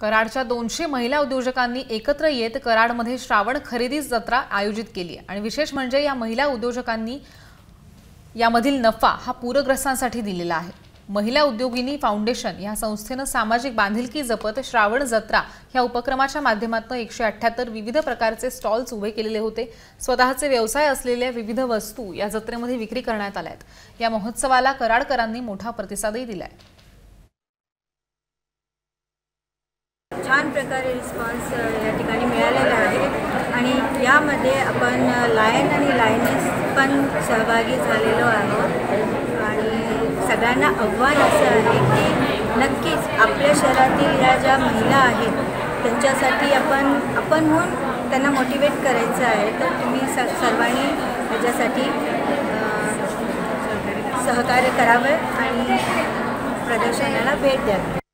कराडच्या 200 महिला उद्योजकांनी एकत्र येत कराडमध्ये श्रावण खरेदी जत्रा आयोजित केली आहे आणि विशेष म्हणजे या महिला उद्योजकांनी यामधील नफा हा पूरग्रस्तांसाठी दिलेला आहे। महिला उद्योगिनी फाउंडेशन या संस्थेने सामाजिक बांधिलकी जपत श्रावण जत्रा या उपक्रमाच्या माध्यमातून 178 विविध प्रकारचे स्टॉल्स उभे केलेले होते। स्वतःचे व्यवसाय असलेल्या विविध वस्तू या जत्रेमध्ये विक्री करण्यात आल्या आहेत। या महोत्सवाला कराडकरांनी मोठा प्रतिसादही दिलाय। छान प्रकारे रिस्पॉन्स या ठिकाणी मिळालेला आहे आणि यामध्ये आपण लायन आणि लायनेस पण सहभागी झालेलो आहोत आणि सगळ्यांना आव्हान असं आहे की नक्कीच आपल्या शहरातील या ज्या महिला आहेत त्यांच्यासाठी आपण म्हणून त्यांना मोटिवेट करायचं आहे। तर तुम्ही सर्वांनी त्याच्यासाठी सहकार्य करावं आणि प्रदर्शनाला भेट द्यावी।